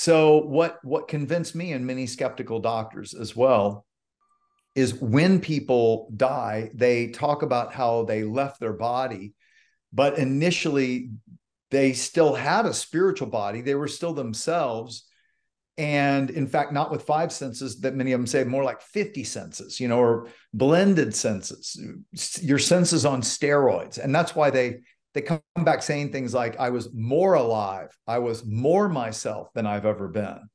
So what convinced me and many skeptical doctors as well is when people die, they talk about how they left their body, but initially they still had a spiritual body. They were still themselves. And in fact, not with 5 senses that many of them say, more like 50 senses, or blended senses, your senses on steroids. And that's why they come back saying things like, I was more alive. I was more myself than I've ever been.